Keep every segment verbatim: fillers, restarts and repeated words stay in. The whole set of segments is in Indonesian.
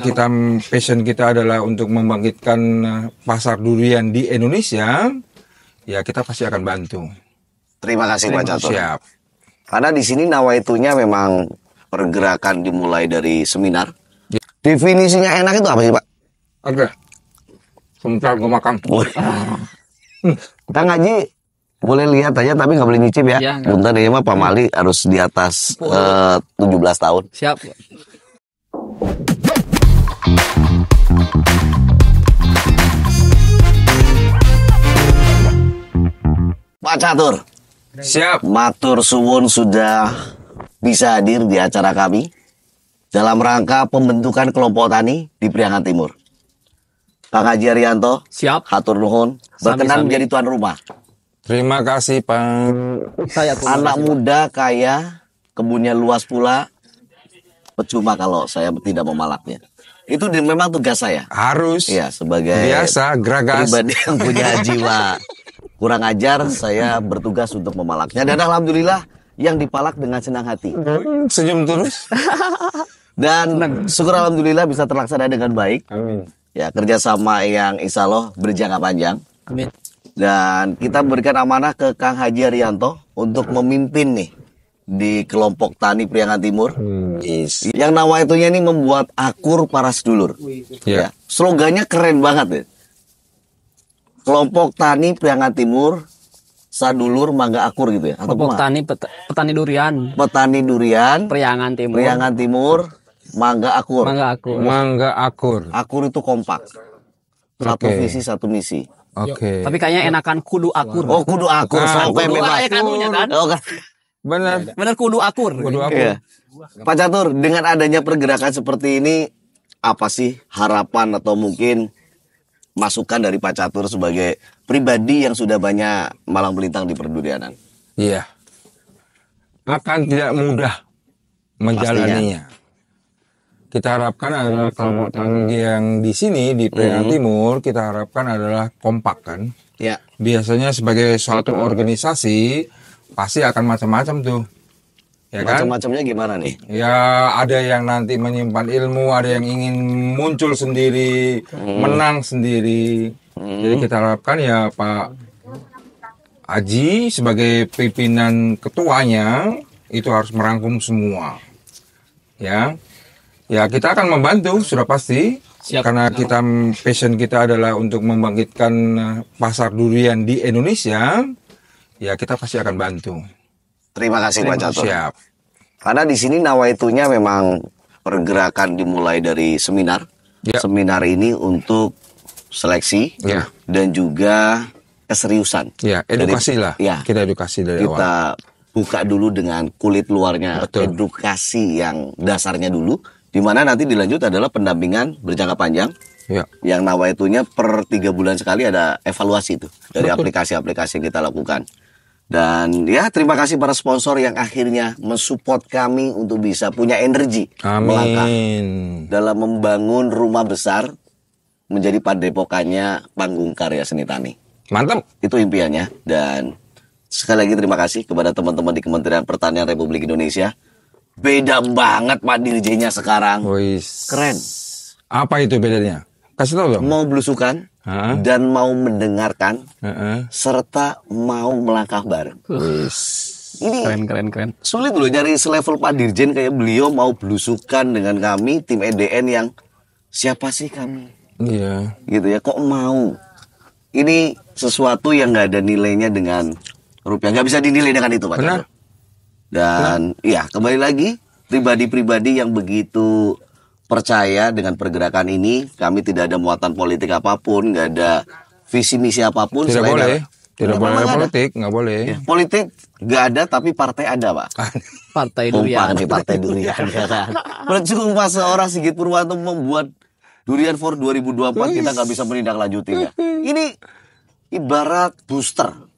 kita passion kita adalah untuk membangkitkan pasar durian di Indonesia, ya kita pasti akan bantu. Terima kasih Pak Catur. Siap. Karena di sini nawaitunya memang pergerakan dimulai dari seminar. Ya. Definisinya enak itu apa sih Pak? Oke. Sebentar gue makan. Kang Haji boleh lihat aja tapi nggak boleh nyicip ya. ya Bentar ya Pak Mali harus di atas uh, tujuh belas tahun. Siap. Pak Catur, siap. Matur suwun sudah bisa hadir di acara kami dalam rangka pembentukan kelompok tani di Priangan Timur. Kang Haji Hariyanto, siap. Hatur nuhun, berkenan menjadi tuan rumah. Terima kasih Pak. Saya anak muda kaya, kebunnya luas pula. Percuma kalau saya tidak memalaknya. Itu memang tugas saya. Harus. Ya, sebagai biasa geragas pribadi yang punya jiwa kurang ajar, saya bertugas untuk memalaknya. Dan alhamdulillah yang dipalak dengan senang hati. Senyum terus. Dan syukur alhamdulillah bisa terlaksana dengan baik. Amin. Ya, kerjasama yang insya Allah berjangka panjang. Amin. Dan kita berikan amanah ke Kang Haji Hariyanto untuk memimpin nih di kelompok tani Priangan Timur. Hmm. Yes. Yang nawaitunya ini membuat akur para sedulur. Yeah. Ya, slogannya keren banget ya. Kelompok tani Priangan Timur Sadulur Mangga Akur gitu ya. Atau kelompok apa? Tani pet, petani durian. Petani durian Priangan Timur. Priangan Timur Mangga Akur. Mangga Akur. Mangga Akur. Akur itu kompak. Satu okay. visi satu misi. Oke. Okay. Tapi kayaknya enakan kudu akur. Oh, kudu akur. Nah, sampai kudu bebas. Akur. Kan? Oh, kan? Benar. Benar kudu akur. Kudu akur. Iya. Pak Catur, dengan adanya pergerakan seperti ini, apa sih harapan atau mungkin masukan dari Pak Catur sebagai pribadi yang sudah banyak malang melintang di perdurianan? Iya. Akan tidak mudah menjalaninya. Pastinya. Kita harapkan adalah kelompok tani yang di sini di Priangan mm-hmm. Timur kita harapkan adalah kompak kan. Ya. Biasanya sebagai suatu organisasi pasti akan macam-macam tuh. Ya kan? Macam-macamnya gimana nih? Ya ada yang nanti menyimpan ilmu, ada yang ingin muncul sendiri, mm. menang sendiri. Mm. Jadi kita harapkan ya Pak Haji sebagai pimpinan ketuanya itu harus merangkum semua. Ya. Ya kita akan membantu sudah pasti. Siap. Karena kita passion kita adalah untuk membangkitkan pasar durian di Indonesia, ya kita pasti akan bantu. Terima kasih Pak Catur. Siap. Karena di sini nawaitunya memang pergerakan dimulai dari seminar. Ya. Seminar ini untuk seleksi ya. Dan juga keseriusan. Ya edukasi dari, lah. Ya, kita edukasi dari kita, awal. Kita buka dulu dengan kulit luarnya. Betul. Edukasi yang dasarnya dulu. Dimana nanti dilanjut adalah pendampingan berjangka panjang ya. Yang nawaitunya per tiga bulan sekali ada evaluasi itu dari aplikasi-aplikasi yang kita lakukan. Dan ya terima kasih para sponsor yang akhirnya mensupport kami untuk bisa punya energi melangkah dalam membangun rumah besar menjadi padepokannya Panggung Karya Seni Tani. Mantap. Itu impiannya. Dan sekali lagi terima kasih kepada teman-teman di Kementerian Pertanian Republik Indonesia. Beda banget Pak Dirjennya sekarang. Wois. Keren. Apa itu bedanya? Kasih tau dong. Mau belusukan ha? Dan mau mendengarkan ha-ha. Serta mau melangkah bareng. Wois. Ini keren, keren, keren. Sulit loh nyari selevel Pak Dirjen kayak beliau mau belusukan dengan kami tim E D N yang siapa sih kami? Iya. Gitu ya kok mau. Ini sesuatu yang nggak ada nilainya dengan rupiah. Nggak bisa dinilai dengan itu Pak. Benar. Dan nah. ya kembali lagi pribadi-pribadi yang begitu percaya dengan pergerakan ini. Kami tidak ada muatan politik apapun, nggak ada visi misi apapun. Tidak boleh, tidak boleh politik, nggak boleh. Ya, politik nggak ada tapi partai ada Pak. Partai durian. Nih, partai durian. Berjuang pas seorang Sigit Purwantum membuat Durian for dua ribu dua puluh empat Uis. Kita nggak bisa menindaklanjutinya. Ini ibarat booster.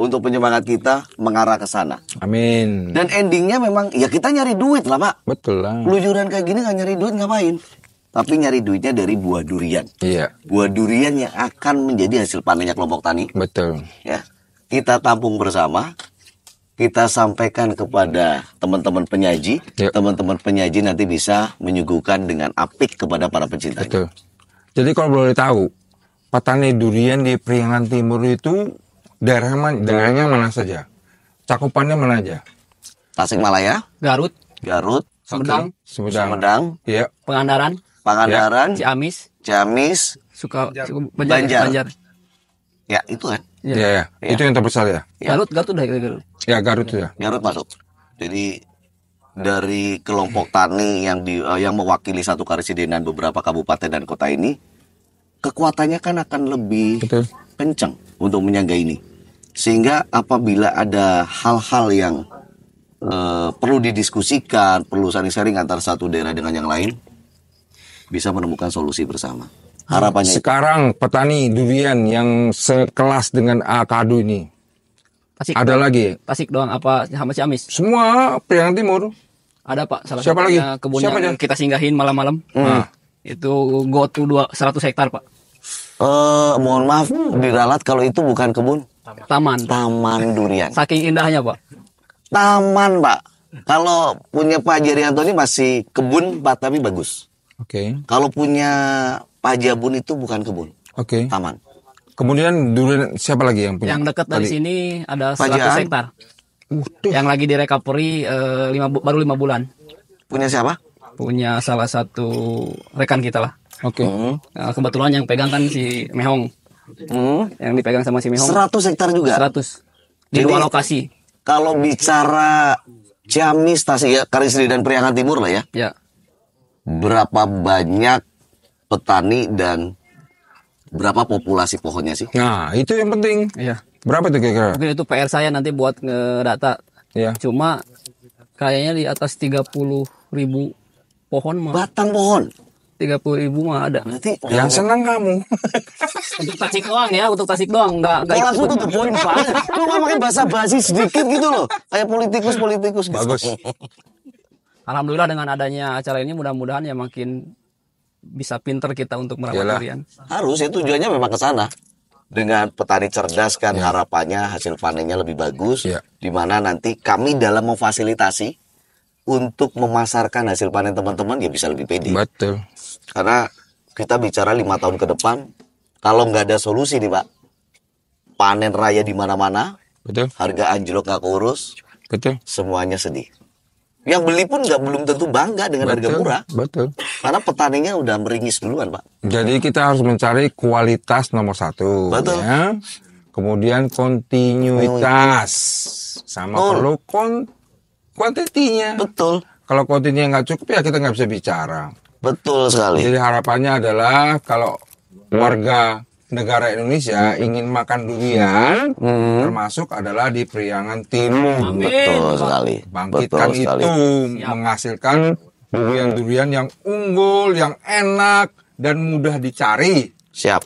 Untuk penyemangat kita mengarah ke sana. Amin. Dan endingnya memang ya kita nyari duit lah Pak. Betul lah. Pelujuran kayak gini nggak nyari duit ngapain? Tapi nyari duitnya dari buah durian. Iya. Buah durian yang akan menjadi hasil panennya kelompok tani. Betul. Ya. Kita tampung bersama. kita sampaikan kepada teman-teman penyaji, teman-teman penyaji nanti bisa menyuguhkan dengan apik kepada para pencintanya. Betul. Jadi kalau boleh tahu, petani durian di Priangan Timur itu daerah man, daerahnya mana saja? Cakupannya mana aja? Tasikmalaya, Garut, Garut, Sumedang, Sumedang, ya. Pangandaran, Pangandaran, ya. Ciamis, Ciamis, Suka, Banjar. Banjar. Banjar. Ya, itu kan. Ya, ya, ya. ya. Itu yang terbesar ya. ya. Garut, Garut udah Garut. Ya, Garut ya. Garut masuk. Jadi dari kelompok tani yang di uh, yang mewakili satu karesidenan beberapa kabupaten dan kota ini, kekuatannya kan akan lebih Betul. kencang untuk menyangga ini. Sehingga apabila ada hal-hal yang uh, perlu didiskusikan, perlu sharing-sharing antara satu daerah dengan yang lain, bisa menemukan solusi bersama. Harapannya sekarang petani durian yang sekelas dengan Aa Kadu ini Tasik, ada doang. lagi Tasik doang apa sama Ciamis semua Priangan Timur ada Pak, salah siapa lagi kebun yang kita singgahin malam-malam hmm. nah, itu go to seratus hektar Pak. Uh, mohon maaf diralat kalau itu bukan kebun, taman taman durian saking indahnya Pak, taman Pak. Kalau punya Pak Hariyanto ini masih kebun Pak, tapi bagus. Oke okay. Kalau punya Pak Jabun itu bukan kebun, oke. Okay. Taman. Kemudian durian siapa lagi yang punya? Yang dekat dari Tadi. sini ada seratus hektar. Yang lagi direkapori eh, lima, baru lima bulan. Punya siapa? Punya salah satu rekan kita lah. Oke. Okay. Hmm. Nah, kebetulan yang pegang kan si Mehong. Hmm. Yang dipegang sama si Mehong. seratus hektar juga. seratus. Di dua lokasi. Kalau bicara Ciamis, Tasik, Karisli dan Priangan Timur lah ya. Ya. Berapa banyak petani dan berapa populasi pohonnya sih? Nah, itu yang penting. Iya. Berapa tuh kira-kira? Mungkin itu P R saya nanti buat ngedata. Iya. Cuma kayaknya di atas tiga puluh ribu pohon mah. Batang pohon? tiga puluh ribu mah ada. Berarti yang oh, senang kamu. Untuk Tasik doang ya, untuk Tasik doang. Enggak, enggak. Kalau aku tuh poin banget. Lu kan pakai bahasa basi sedikit gitu loh. Kayak politikus-politikus. Bagus. Alhamdulillah dengan adanya acara ini mudah-mudahan ya makin bisa pinter kita untuk merawat durian. Harus, ya tujuannya memang ke sana. Dengan petani cerdas kan ya. Harapannya hasil panennya lebih bagus. Ya. Dimana nanti kami dalam memfasilitasi untuk memasarkan hasil panen teman-teman ya bisa lebih pede. Betul. Karena kita bicara lima tahun ke depan, kalau nggak ada solusi nih Pak, panen raya di mana-mana, betul. Harga anjlok nggak keurus, betul. Semuanya sedih. Yang beli pun nggak belum tentu bangga dengan betul, harga murah, betul. Karena petaninya udah meringis duluan, Pak. Jadi kita harus mencari kualitas nomor satu, betul. Ya. Kemudian kontinuitas, sama betul. Perlu kon kuantitinya, betul. Kalau kuantitinya nggak cukup ya kita nggak bisa bicara, betul sekali. Jadi harapannya adalah kalau warga negara Indonesia hmm. ingin makan durian, hmm. termasuk adalah di Priangan Timur. Amin. Betul sekali. Bangkitkan Betul sekali. itu, Siap. menghasilkan durian-durian yang unggul, yang enak, dan mudah dicari. Siap.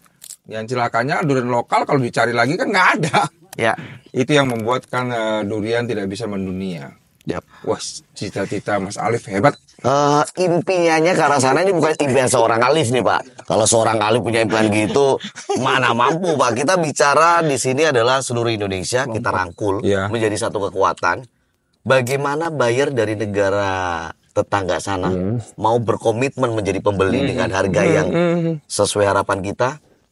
Yang celakanya durian lokal kalau dicari lagi kan nggak ada. Ya. Itu yang membuat kan uh, durian tidak bisa mendunia. Yep. Wah, cita-cita Mas Alif hebat. Uh, impiannya ke arah sana. Ini bukan impian seorang Alif nih Pak. Kalau seorang Alif punya impian gitu mana mampu Pak. Kita bicara di sini adalah seluruh Indonesia kita rangkul ya. Menjadi satu kekuatan. Bagaimana buyer dari negara tetangga sana hmm. mau berkomitmen menjadi pembeli hmm. dengan harga yang sesuai harapan kita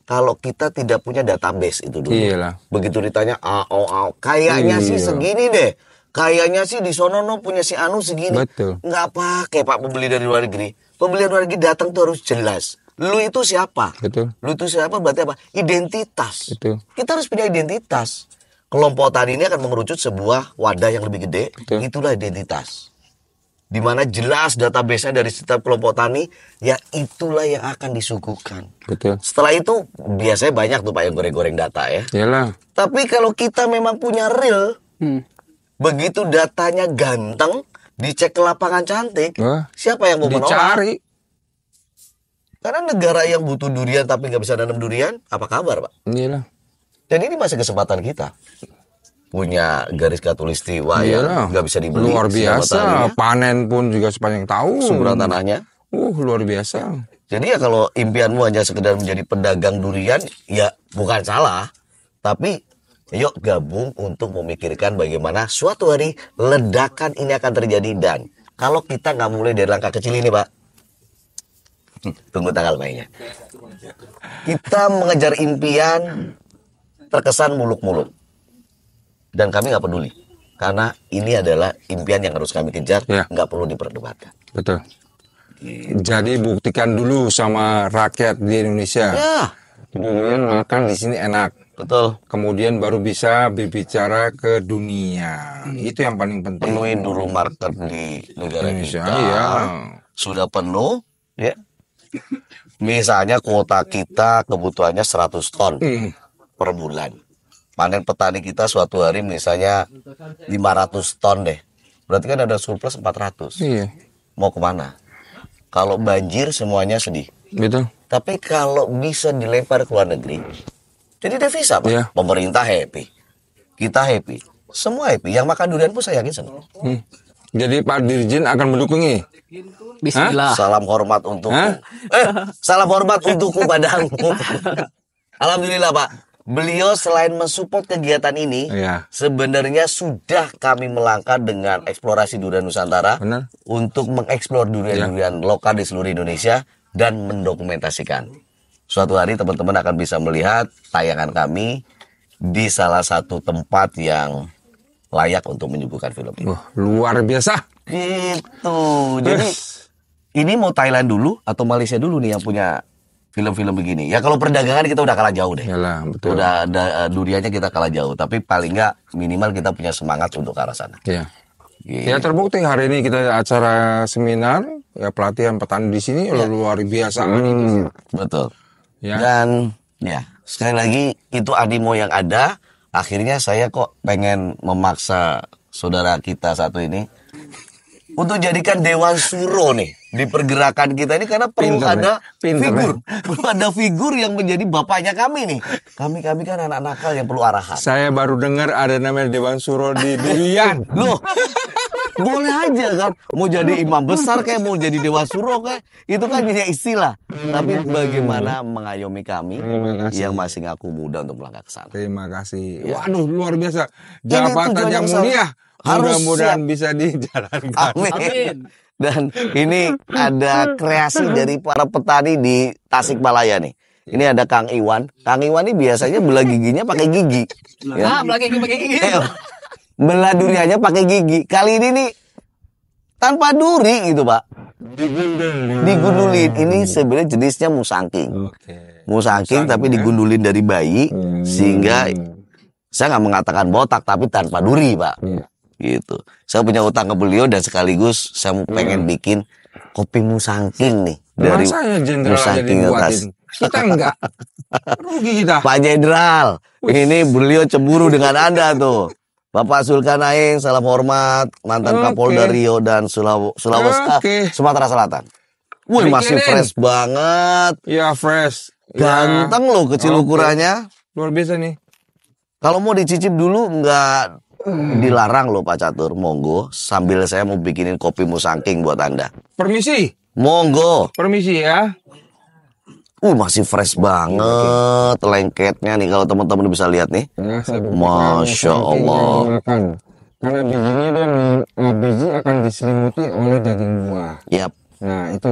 kalau kita tidak punya database itu dulu. Iyalah. Begitu ditanya ah, oh, oh. kayaknya Iyalah. sih segini deh. Kayaknya sih di Sonono punya si Anu segini. Betul. Nggak pakai Pak pembeli dari luar negeri. Pembeli dari luar negeri datang tuh harus jelas. Lu itu siapa? Betul. Lu itu siapa berarti apa? Identitas. Betul. Kita harus punya identitas. Kelompok tani ini akan mengerucut sebuah wadah yang lebih gede. Betul. Itulah identitas. Dimana jelas database-nya dari setiap kelompok tani. Ya itulah yang akan disuguhkan. Betul. Setelah itu biasanya banyak tuh Pak yang goreng-goreng data ya. Iyalah. Tapi kalau kita memang punya real. Hmm. Begitu datanya ganteng, dicek ke lapangan cantik, Wah, siapa yang mau menolak? Dicari. Karena negara yang butuh durian tapi nggak bisa nanam durian, apa kabar Pak? Iyalah. Dan ini masih kesempatan kita. Punya garis khatulistiwa yang nggak bisa dibeli. Luar biasa, panen pun juga sepanjang tahun. Sumber tanahnya. Uh, luar biasa. Jadi ya kalau impianmu hanya sekedar menjadi pedagang durian, ya bukan salah. Tapi Yuk gabung untuk memikirkan bagaimana suatu hari ledakan ini akan terjadi. Dan kalau kita nggak mulai dari langkah kecil ini, Pak, tunggu tanggal mainnya. Kita mengejar impian terkesan muluk-muluk. Dan kami nggak peduli. Karena ini adalah impian yang harus kami kejar, ya. Nggak perlu diperdebatkan. Betul. Jadi buktikan dulu sama rakyat di Indonesia. Ya. Kemudian makan di sini enak. Betul. Kemudian baru bisa berbicara ke dunia. Hmm. Itu yang paling penting. Penuhi dulu market di negara Indonesia. Kita. Ya. Sudah penuh, ya. Misalnya kuota kita kebutuhannya seratus ton hmm. per bulan. Panen petani kita suatu hari misalnya lima ratus ton deh. Berarti kan ada surplus empat ratus. Iya. Mau kemana? Kalau banjir semuanya sedih. Betul. Tapi kalau bisa dilempar ke luar negeri, jadi devisa, Pak. Iya. Pemerintah happy. Kita happy. Semua happy. Yang makan durian pun saya yakin senang. Hmm. Jadi Pak Dirjen akan mendukungnya. Bismillah. Hah? Salam hormat untukku. Hah? Eh, salam hormat untukku padangku. Alhamdulillah, Pak. Beliau selain mensupport kegiatan ini, iya. Sebenarnya sudah kami melangkah dengan eksplorasi durian Nusantara. Benar. Untuk mengeksplor durian-durian iya. lokal di seluruh Indonesia dan mendokumentasikan. Suatu hari teman-teman akan bisa melihat tayangan kami di salah satu tempat yang layak untuk menyuguhkan film ini. Wah, luar biasa. Gitu. Jadi yes. Ini mau Thailand dulu atau Malaysia dulu nih yang punya film-film begini. Ya kalau perdagangan kita udah kalah jauh deh. Yalah, betul. Udah ada duriannya kita kalah jauh. Tapi paling nggak minimal kita punya semangat untuk ke arah sana. Iya. Gitu. Ya terbukti hari ini kita acara seminar, ya pelatihan petani di sini ya. Luar biasa. Hmm, betul. Ya. Dan ya sekali lagi itu animo yang ada. Akhirnya saya kok pengen memaksa saudara kita satu ini untuk jadikan dewan suro nih di pergerakan kita ini, karena perlu Pinter, ada Pinter, figur Pinter. Perlu ada figur yang menjadi bapaknya kami nih. Kami-kami kan anak nakal yang perlu arahan. Saya baru dengar ada namanya dewan suro di durian. Loh. Boleh aja kan, mau jadi imam besar kayak mau jadi dewa suro kayak, itu kan hanya istilah. Tapi bagaimana mengayomi kami yang masih ngaku muda untuk melangkah ke sana. Terima kasih. Ya. Waduh, luar biasa. Jabatan yang mulia. Mudah-mudahan bisa dijalankan. Amin. Amin. Dan ini ada kreasi dari para petani di Tasikmalaya nih. Ini ada Kang Iwan. Kang Iwan ini biasanya belah giginya pakai gigi. Ya. Ah, belah gigi pakai gigi. Belah duriannya pakai gigi. Kali ini nih tanpa duri gitu, Pak. Digundulin. Digundulin. Ini sebenarnya jenisnya musangking. Okay. Musangking tapi ya? Digundulin dari bayi hmm. sehingga saya nggak mengatakan botak tapi tanpa duri, Pak. Hmm. Gitu. Saya punya utang ke beliau dan sekaligus saya pengen hmm. bikin kopi musangking nih dari musangking atas. Kita enggak. Rugi kita. Pak Jenderal, ini beliau cemburu dengan Anda tuh. Bapak Zulkanaeng, salam hormat, mantan okay. Kapolda Rio dan Sulaw Sulawesi okay. Sumatera Selatan. Wih, masih fresh banget. Ya fresh. Ganteng ya. Loh kecil okay. ukurannya. Luar biasa nih. Kalau mau dicicip dulu nggak dilarang loh Pak Catur, monggo. Sambil saya mau bikinin kopi musangking buat Anda. Permisi. Monggo. Permisi ya. Uh, masih fresh banget lengketnya nih, kalau teman-teman bisa lihat nih. Masya Allah. Karena bijinya dan biji akan diselimuti oleh daging buah. Yap. Nah itu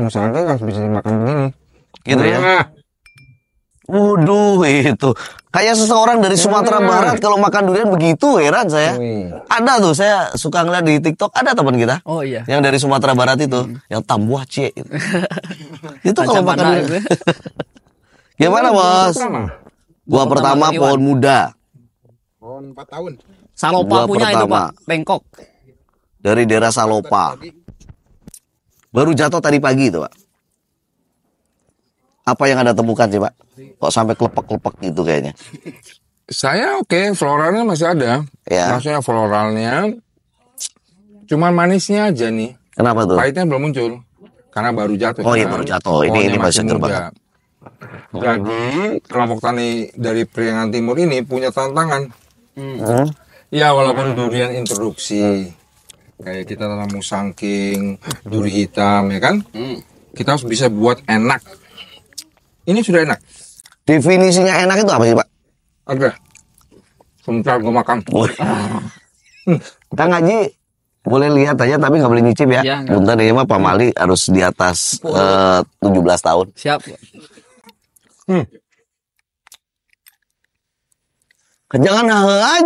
musangking harus bisa dimakan begini. Gitu ya. Waduh itu. Kayak seseorang dari Sumatera Barat kalau makan durian begitu, heran saya. Ada tuh, saya suka ngeliat di TikTok ada teman kita. Oh iya. Yang dari Sumatera Barat itu, yang tambuah cie. Itu kalau makan durian. Gimana bos? Gua pertama pohon muda. Pohon empat tahun. Salopa punya itu Pak, Bangkok. Dari daerah Salopa. Baru jatuh tadi pagi itu Pak. Apa yang Anda temukan sih Pak? Kok sampai kelepek-kelepek gitu kayaknya? Saya oke, okay, floralnya masih ada. Ya. Maksudnya floralnya, cuman manisnya aja nih. Kenapa tuh? Pahitnya belum muncul, karena baru jatuh. Oh iya baru jatuh, ini, ini masih muda. Jadi kelompok tani dari Priangan Timur ini punya tantangan. Hmm. Ya walaupun durian introduksi, kayak kita tanam musangking, duri hitam ya kan, kita harus bisa buat enak. Ini sudah enak. Definisinya enak itu apa sih Pak? Ada. Sebentar gue makan. Kang Haji boleh lihat aja tapi nggak boleh nyicip ya. Ya bentar deh mah Pak Mali harus di atas uh, tujuh belas tahun. Siap. Hmm. Jangan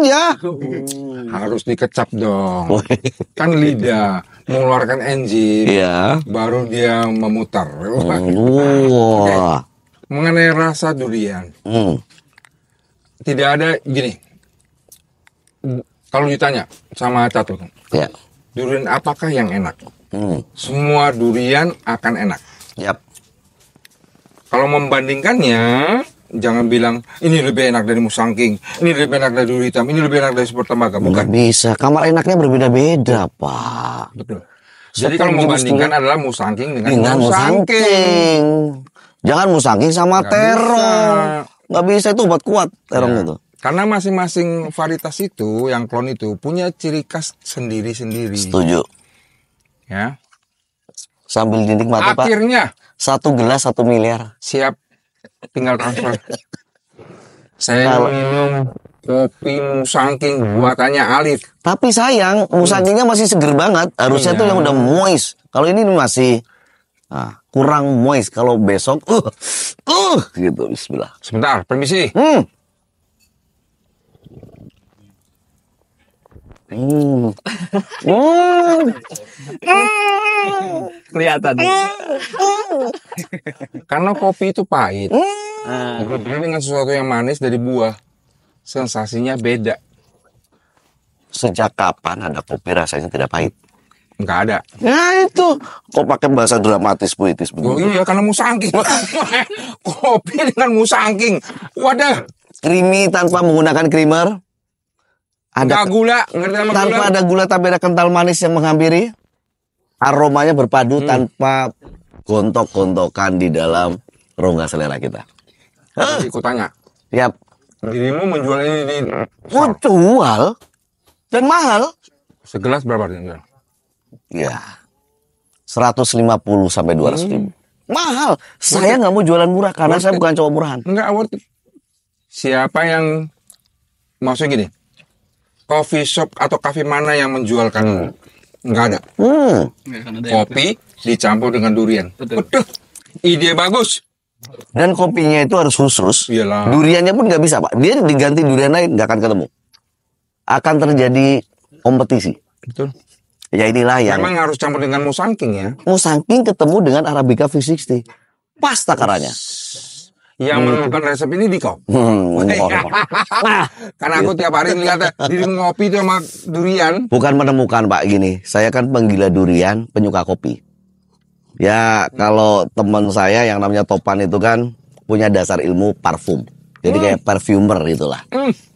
aja. Hmm. Harus dikecap dong. Kan lidah mengeluarkan enzim. Iya. Baru dia memutar. Oh. Okay. Mengenai rasa durian. Hmm. Tidak ada gini. Kalau ditanya sama Catur, ya. Durian apakah yang enak? Hmm. Semua durian akan enak. Yap. Kalau membandingkannya, jangan bilang ini lebih enak dari musangking, ini lebih enak dari duri hitam, ini lebih enak dari super tembaga. Bukan. Nggak bisa, kamar enaknya berbeda-beda, Pak. Betul. Jadi Seperti kalau membandingkan itu adalah musangking dengan, dengan musangking. musangking. Jangan musangking sama Nggak terong. Bisa. Nggak bisa itu obat kuat terong ya. Itu. Karena masing-masing varietas itu, yang klon itu punya ciri khas sendiri-sendiri. Setuju. Ya. Sambil dinikmati Pak. Akhirnya satu gelas satu miliar. Siap. Tinggal transfer. Saya Al minum kopi musangking buatannya Alif. Tapi sayang, musangkingnya masih seger banget. Harusnya iya. Tuh yang udah moist. Kalau ini masih nah, kurang moist. Kalau besok, uh, uh, gitu. Bismillah. Sebentar, permisi. Hmm. Hmm. Hmm. Kelihatan. Karena kopi itu pahit. Berbeda dengan sesuatu yang manis dari buah, sensasinya beda. Sejak kapan ada kopi rasanya tidak pahit? Enggak ada. Ya itu. Kok pakai bahasa dramatis puitis begitu? Oh, iya karena musangking. Kopi dengan musangking. Wadah. Creamy tanpa menggunakan creamer. Ada gula, tanpa ada gula tapi ada kental manis yang menghampiri, aromanya berpadu hmm. tanpa gontok-gontokan di dalam rongga selera kita. Hah? Aku tanya. Siap. Dirimu menjual ini di pasar. Jual dan mahal. Segelas berapa harganya? Ya, seratus lima puluh sampai dua ratus hmm. ribu. Mahal. Saya nggak mau jualan murah karena saya bukan cowok murahan. Enggak, worth it. Siapa yang maksudnya gini? Coffee shop atau kafe mana yang menjualkan? Hmm. Enggak ada. Hmm. Kopi dicampur dengan durian. Betul. Betul. Ide bagus. Dan kopinya itu harus khusus. Iyalah. Duriannya pun nggak bisa, Pak. Dia diganti durian lain nggak akan ketemu. Akan terjadi kompetisi. Betul. Ya inilah yang. Memang harus campur dengan musangking ya. Musangking ketemu dengan Arabica V enam puluh. Pas takarannya. Yang hmm. menemukan resep ini di kau. Hmm, nah, karena aku tiap hari ngeliat diri ngopi itu sama durian. Bukan menemukan Pak, gini. Saya kan penggila durian, penyuka kopi. Ya kalau teman saya yang namanya Topan itu kan punya dasar ilmu parfum. Jadi kayak perfumer itulah.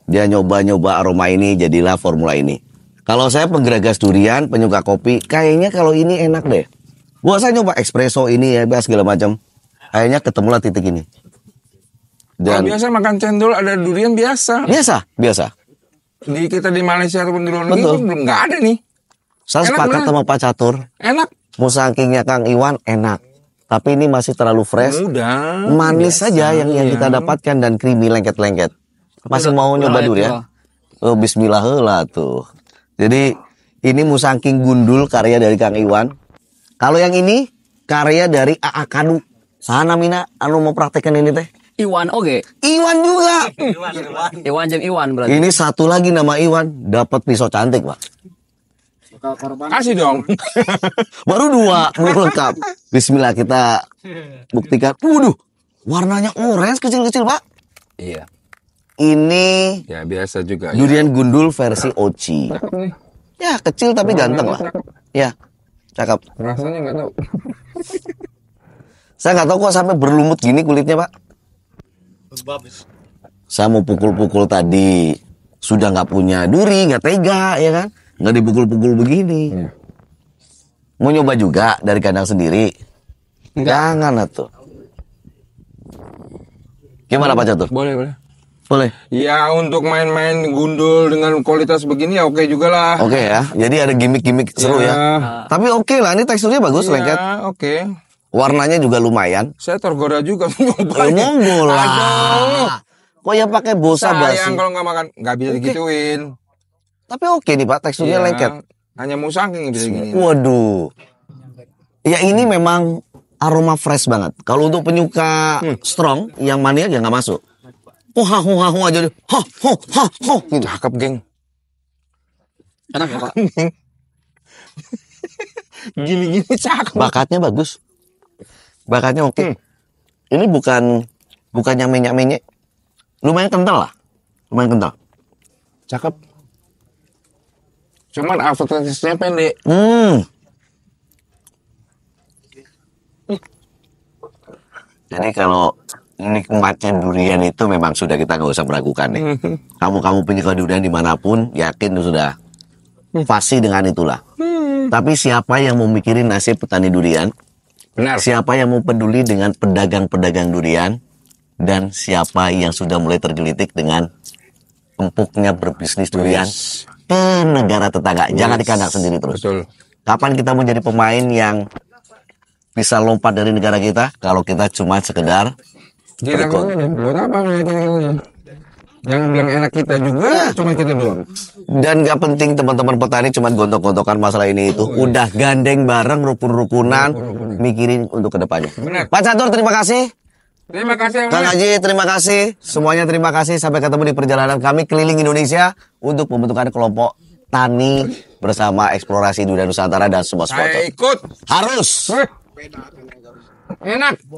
Dia nyoba-nyoba aroma ini jadilah formula ini. Kalau saya penggeragas durian, penyuka kopi, kayaknya kalau ini enak deh. Buat saya nyoba espresso ini ya, segala macam. Akhirnya ketemulah titik ini. Dan oh, biasa makan cendol ada durian biasa. Biasa, biasa. Di kita di Malaysia ataupun di luar negeri itu belum nggak ada nih. Saya enak sepakat bener. Sama Pak Catur. Enak. Musangkingnya Kang Iwan enak. Tapi ini masih terlalu fresh. Udah. Manis saja yang yang kita dapatkan dan creamy lengket-lengket. Masih udah, mau nyoba durian? Oh, bismillah lah tuh. Jadi ini musangking gundul karya dari Kang Iwan. Kalau yang ini karya dari Aa Kadu. Sana Mina, anu mau praktekkan ini teh? Iwan oke. Okay. Iwan juga. Iwan, Iwan. Iwan jam Iwan berarti. Ini satu lagi nama Iwan dapat pisau cantik, Pak. Kasih dong. Baru dua lengkap. Bismillah kita buktikan. Waduh, warnanya orange kecil-kecil, Pak. Iya. Ini ya biasa juga. Durian ya. Gundul versi Oci. Ya, kecil tapi ganteng lah. Ya. Cakep. Rasanya nggak tahu. Saya nggak tahu kok sampai berlumut gini kulitnya, Pak. Saya mau pukul-pukul tadi sudah nggak punya duri, nggak tega ya kan, nggak dipukul-pukul begini. Ya. Mau nyoba juga dari kandang sendiri? Enggak. Jangan atuh. Gimana Pak Catur? Boleh, boleh. Boleh. Ya untuk main-main gundul dengan kualitas begini ya oke juga lah. Oke okay, ya. Jadi ada gimmick-gimmick seru ya. ya. Tapi oke okay lah, ini teksturnya bagus ya, lengket. Oke. Okay. Warnanya juga lumayan. Saya tergoda juga. Monggo lah. Kok ya pakai bosa basi? Sayang kalau nggak makan, nggak bisa okay. digituin. Tapi oke okay nih Pak, teksturnya ya, lengket. Hanya musangking yang bisa gini. Waduh. Ya ini memang aroma fresh banget. Kalau untuk penyuka hmm. strong, yang maniak ya nggak masuk. Oh ha ho ha ho aja deh. Ha ho ha ho. Cakep geng. Enak ya Pak? Gini-gini cakep. Bakatnya bagus. Bakatnya oke. Okay. Hmm. Ini bukan bukan yang menyak-menyak. Lumayan kental lah. Lumayan kental. Cakep. Cuman aftertaste-nya pendek. Hmm. Jadi kalau nikmatnya durian itu memang sudah kita nggak usah meragukan nih. Kamu-kamu penyuka durian dimanapun yakin sudah pasti dengan itulah. Hmm. Tapi siapa yang mau mikirin nasib petani durian? Benar. Siapa yang mau peduli dengan pedagang-pedagang durian? Dan siapa yang sudah mulai tergelitik dengan empuknya berbisnis durian yes. ke negara tetangga? Yes. Jangan dikandang sendiri terus. Betul. Kapan kita menjadi pemain yang bisa lompat dari negara kita kalau kita cuma sekedar berikut? Yang bilang enak kita juga, cuma kita doang. Dan gak penting teman-teman petani cuma gontok-gontokan masalah ini itu. Oh, udah iya. Gandeng bareng, rukun-rukunan, rukun mikirin untuk kedepannya. Benar. Pak Catur, terima kasih. Terima kasih. Kang Haji, terima kasih. Semuanya terima kasih. Sampai ketemu di perjalanan kami keliling Indonesia untuk membentukkan kelompok tani bersama eksplorasi Durian Nusantara dan semua sponsor. Ikut. Harus. Enak.